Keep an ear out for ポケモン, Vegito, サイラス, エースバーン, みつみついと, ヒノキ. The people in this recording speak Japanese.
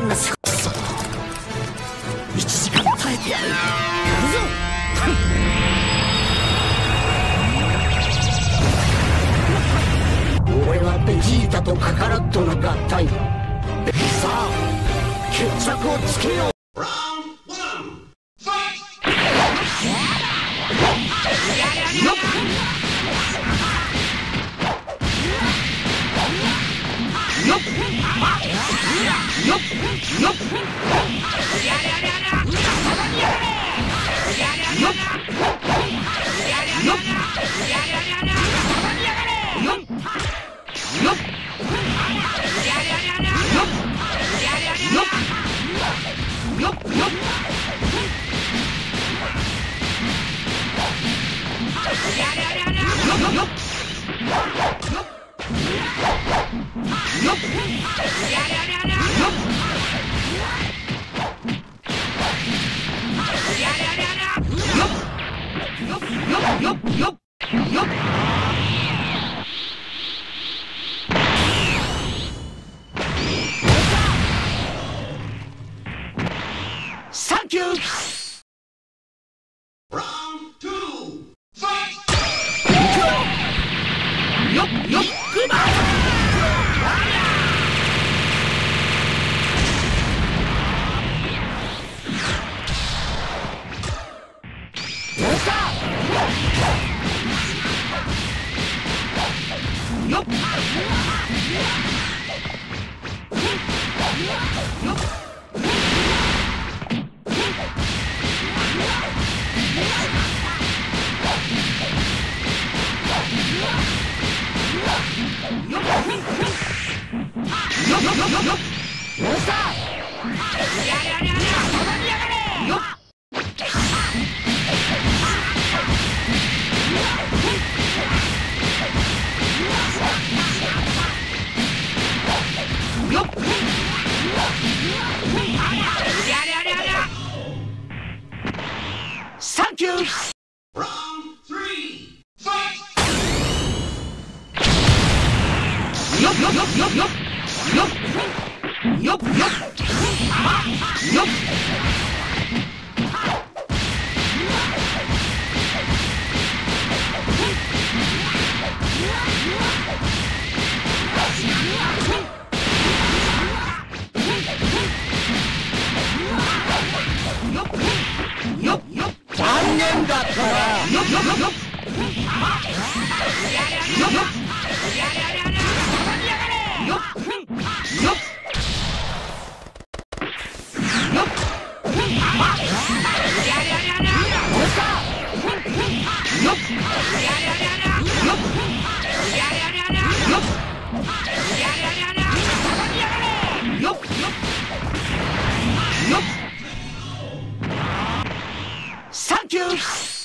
1時間耐えてやる。やるぞ。俺はベジータとカカロットの合体。さあ、決着をつけよう。 サンキュー